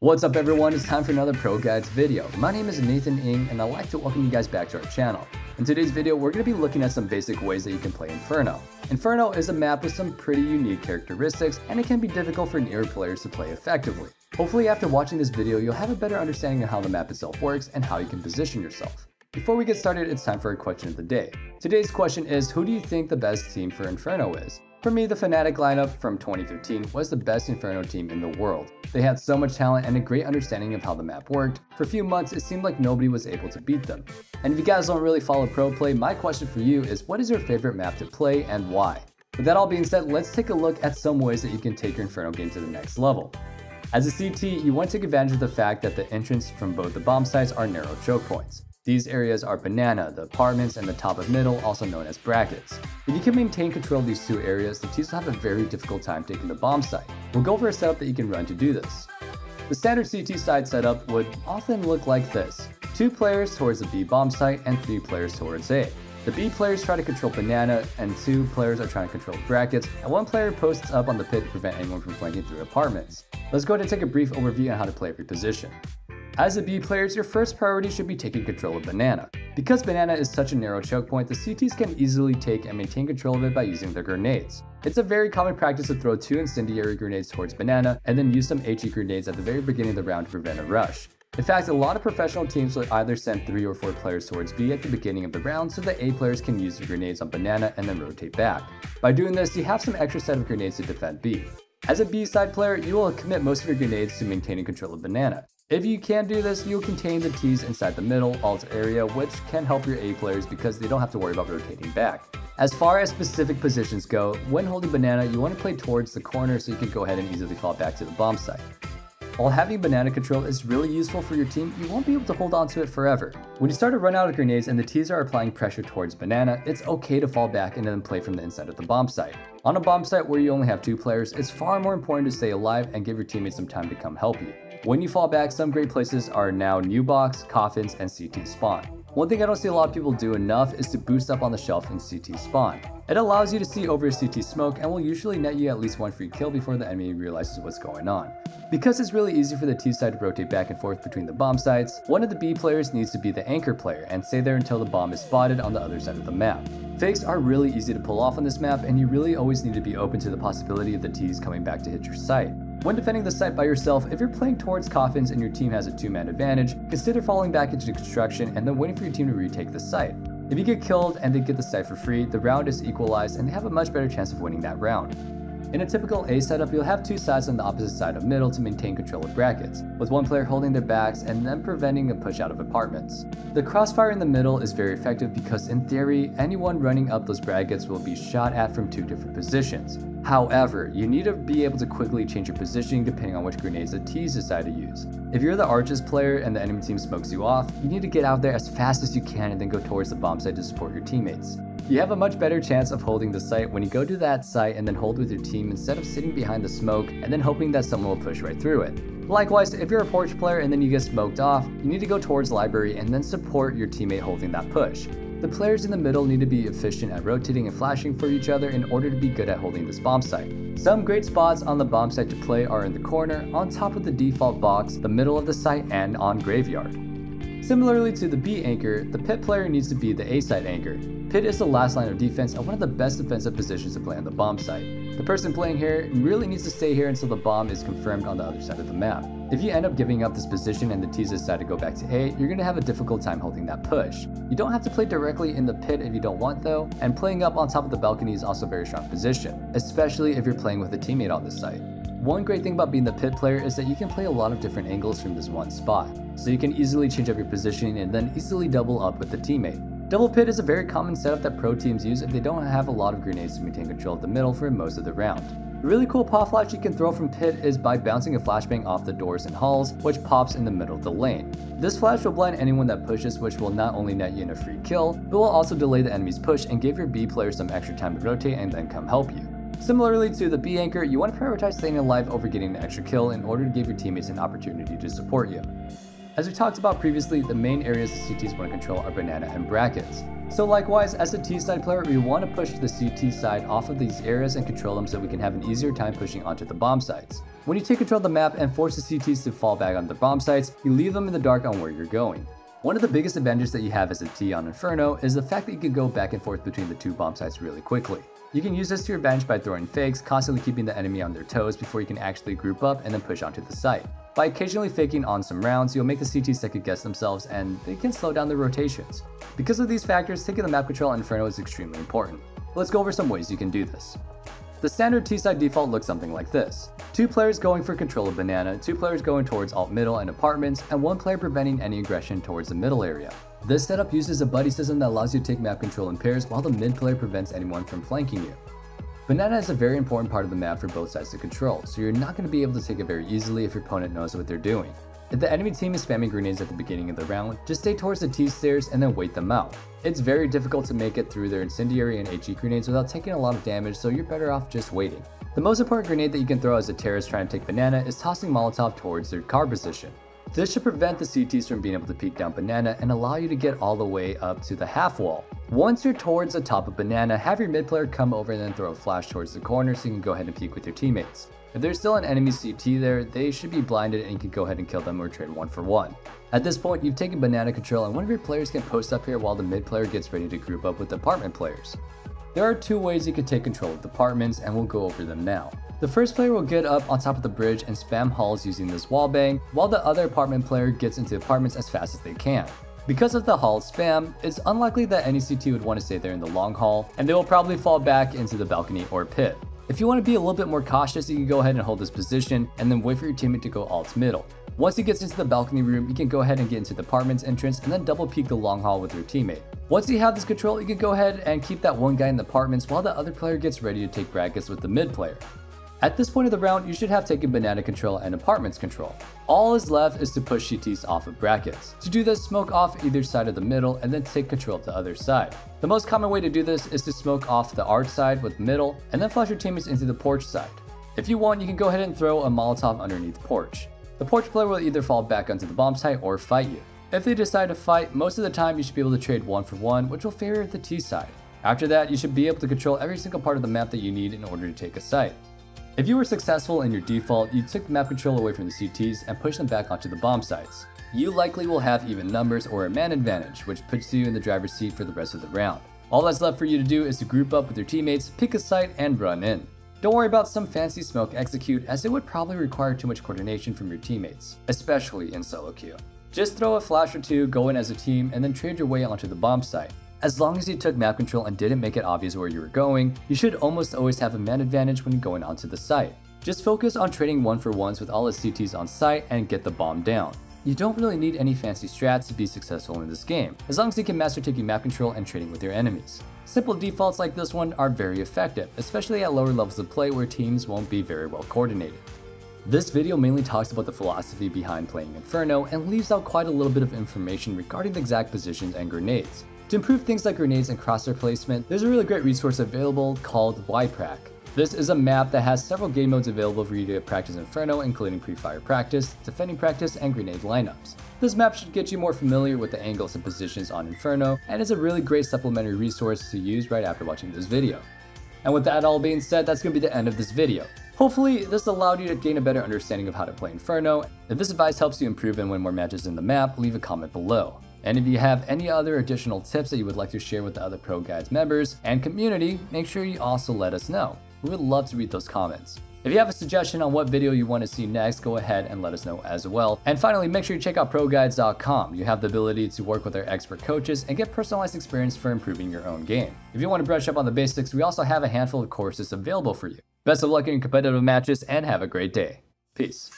What's up everyone, it's time for another Pro Guides video. My name is Nathan Ng and I'd like to welcome you guys back to our channel. In today's video, we're going to be looking at some basic ways that you can play Inferno. Inferno is a map with some pretty unique characteristics and it can be difficult for newer players to play effectively. Hopefully after watching this video, you'll have a better understanding of how the map itself works and how you can position yourself. Before we get started, it's time for our question of the day. Today's question is, who do you think the best team for Inferno is? For me, the Fnatic lineup from 2013 was the best Inferno team in the world. They had so much talent and a great understanding of how the map worked. For a few months, it seemed like nobody was able to beat them. And if you guys don't really follow pro play, my question for you is, what is your favorite map to play and why? With that all being said, let's take a look at some ways that you can take your Inferno game to the next level. As a CT, you want to take advantage of the fact that the entrance from both the bomb sites are narrow choke points. These areas are banana, the apartments, and the top of middle, also known as brackets. If you can maintain control of these two areas, the teams will have a very difficult time taking the bomb site. We'll go over a setup that you can run to do this. The standard CT side setup would often look like this. 2 players towards the B bomb site and 3 players towards A. The B players try to control banana and 2 players are trying to control brackets, and 1 player posts up on the pit to prevent anyone from flanking through apartments. Let's go ahead and take a brief overview on how to play every position. As the B players, your first priority should be taking control of banana. Because banana is such a narrow choke point, the CTs can easily take and maintain control of it by using their grenades. It's a very common practice to throw 2 incendiary grenades towards banana and then use some HE grenades at the very beginning of the round to prevent a rush. In fact, a lot of professional teams will either send 3 or 4 players towards B at the beginning of the round so the A players can use their grenades on banana and then rotate back. By doing this, you have some extra set of grenades to defend B. As a B side player, you will commit most of your grenades to maintaining control of banana. If you can do this, you'll contain the T's inside the middle alt area, which can help your A players because they don't have to worry about rotating back. As far as specific positions go, when holding banana, you want to play towards the corner so you can go ahead and easily claw back to the bomb site. While having banana control is really useful for your team, you won't be able to hold on to it forever. When you start to run out of grenades and the T's are applying pressure towards banana, it's okay to fall back and then play from the inside of the bomb site. On a bomb site where you only have 2 players, it's far more important to stay alive and give your teammates some time to come help you. When you fall back, some great places are now New Box, Coffins, and CT Spawn. One thing I don't see a lot of people do enough is to boost up on the shelf in CT Spawn. It allows you to see over your CT smoke and will usually net you at least 1 free kill before the enemy realizes what's going on. Because it's really easy for the T side to rotate back and forth between the bomb sites, one of the B players needs to be the anchor player and stay there until the bomb is spotted on the other side of the map. Fakes are really easy to pull off on this map and you really always need to be open to the possibility of the T's coming back to hit your site. When defending the site by yourself, if you're playing towards Coffins and your team has a 2-man advantage, consider falling back into construction and then waiting for your team to retake the site. If you get killed and they get the site for free, the round is equalized and they have a much better chance of winning that round. In a typical A setup, you'll have 2 sides on the opposite side of middle to maintain control of brackets, with 1 player holding their backs and then preventing a push out of apartments. The crossfire in the middle is very effective because in theory, anyone running up those brackets will be shot at from 2 different positions. However, you need to be able to quickly change your positioning depending on which grenades the T's decide to use. If you're the Arches player and the enemy team smokes you off, you need to get out there as fast as you can and then go towards the bomb site to support your teammates. You have a much better chance of holding the site when you go to that site and then hold with your team instead of sitting behind the smoke and then hoping that someone will push right through it. Likewise, if you're a Porch player and then you get smoked off, you need to go towards Library and then support your teammate holding that push. The players in the middle need to be efficient at rotating and flashing for each other in order to be good at holding this bomb site. Some great spots on the bomb site to play are in the corner, on top of the default box, the middle of the site, and on Graveyard. Similarly to the B anchor, the pit player needs to be the A side anchor. Pit is the last line of defense and one of the best defensive positions to play on the bomb site. The person playing here really needs to stay here until the bomb is confirmed on the other side of the map. If you end up giving up this position and the T's decide to go back to A, you're going to have a difficult time holding that push. You don't have to play directly in the pit if you don't want though, and playing up on top of the balcony is also a very strong position, especially if you're playing with a teammate on this site. One great thing about being the pit player is that you can play a lot of different angles from this one spot, so you can easily change up your positioning and then easily double up with the teammate. Double pit is a very common setup that pro teams use if they don't have a lot of grenades to maintain control of the middle for most of the round. A really cool pop flash you can throw from pit is by bouncing a flashbang off the doors and halls, which pops in the middle of the lane. This flash will blind anyone that pushes, which will not only net you in a free kill, but will also delay the enemy's push and give your B player some extra time to rotate and then come help you. Similarly to the B anchor, you want to prioritize staying alive over getting an extra kill in order to give your teammates an opportunity to support you. As we talked about previously, the main areas the CTs want to control are banana and brackets. So likewise, as a T side player, we want to push the CT side off of these areas and control them so we can have an easier time pushing onto the bomb sites. When you take control of the map and force the CTs to fall back on their bomb sites, you leave them in the dark on where you're going. One of the biggest advantages that you have as a T on Inferno is the fact that you can go back and forth between the two bomb sites really quickly. You can use this to your advantage by throwing fakes, constantly keeping the enemy on their toes before you can actually group up and then push onto the site. By occasionally faking on some rounds, you'll make the CTs second guess themselves and they can slow down their rotations. Because of these factors, taking the map control on Inferno is extremely important. Let's go over some ways you can do this. The standard T-side default looks something like this. Two players going for control of banana, two players going towards alt middle and apartments, and one player preventing any aggression towards the middle area. This setup uses a buddy system that allows you to take map control in pairs while the mid player prevents anyone from flanking you. Banana is a very important part of the map for both sides to control, so you're not going to be able to take it very easily if your opponent knows what they're doing. If the enemy team is spamming grenades at the beginning of the round, just stay towards the T-stairs and then wait them out. It's very difficult to make it through their incendiary and HE grenades without taking a lot of damage, so you're better off just waiting. The most important grenade that you can throw as a terrorist trying to take banana is tossing Molotov towards their car position. This should prevent the CTs from being able to peek down banana and allow you to get all the way up to the half wall. Once you're towards the top of banana, have your mid player come over and then throw a flash towards the corner so you can go ahead and peek with your teammates. If there's still an enemy CT there, they should be blinded and you can go ahead and kill them or trade one for one. At this point, you've taken banana control and one of your players can post up here while the mid player gets ready to group up with the apartment players. There are two ways you can take control of the apartments and we'll go over them now. The first player will get up on top of the bridge and spam halls using this wallbang, while the other apartment player gets into apartments as fast as they can. Because of the hall spam, it's unlikely that any CT would want to stay there in the long haul, and they will probably fall back into the balcony or pit. If you want to be a little bit more cautious, you can go ahead and hold this position and then wait for your teammate to go alt middle. Once he gets into the balcony room, you can go ahead and get into the apartment's entrance and then double peek the long haul with your teammate. Once you have this control, you can go ahead and keep that one guy in the apartments while the other player gets ready to take brackets with the mid player. At this point of the round, you should have taken banana control and apartments control. All is left is to push CTs off of brackets. To do this, smoke off either side of the middle and then take control of the other side. The most common way to do this is to smoke off the art side with middle and then flush your teammates into the porch side. If you want, you can go ahead and throw a Molotov underneath porch. The porch player will either fall back onto the bomb site or fight you. If they decide to fight, most of the time you should be able to trade one for one, which will favor the T side. After that, you should be able to control every single part of the map that you need in order to take a site. If you were successful in your default, you took the map control away from the CTs and pushed them back onto the bomb sites. You likely will have even numbers or a man advantage, which puts you in the driver's seat for the rest of the round. All that's left for you to do is to group up with your teammates, pick a site, and run in. Don't worry about some fancy smoke execute, as it would probably require too much coordination from your teammates, especially in solo queue. Just throw a flash or two, go in as a team, and then trade your way onto the bomb site. As long as you took map control and didn't make it obvious where you were going, you should almost always have a man advantage when going onto the site. Just focus on trading one for ones with all the CTs on site and get the bomb down. You don't really need any fancy strats to be successful in this game, as long as you can master taking map control and trading with your enemies. Simple defaults like this one are very effective, especially at lower levels of play where teams won't be very well coordinated. This video mainly talks about the philosophy behind playing Inferno and leaves out quite a little bit of information regarding the exact positions and grenades. To improve things like grenades and crosshair placement, there's a really great resource available called YPRAC. This is a map that has several game modes available for you to practice Inferno, including pre-fire practice, defending practice, and grenade lineups. This map should get you more familiar with the angles and positions on Inferno, and is a really great supplementary resource to use right after watching this video. And with that all being said, that's going to be the end of this video. Hopefully, this allowed you to gain a better understanding of how to play Inferno. If this advice helps you improve and win more matches in the map, leave a comment below. And if you have any other additional tips that you would like to share with the other Pro Guides members and community, make sure you also let us know. We would love to read those comments. If you have a suggestion on what video you want to see next, go ahead and let us know as well. And finally, make sure you check out ProGuides.com. You have the ability to work with our expert coaches and get personalized experience for improving your own game. If you want to brush up on the basics, we also have a handful of courses available for you. Best of luck in your competitive matches and have a great day. Peace.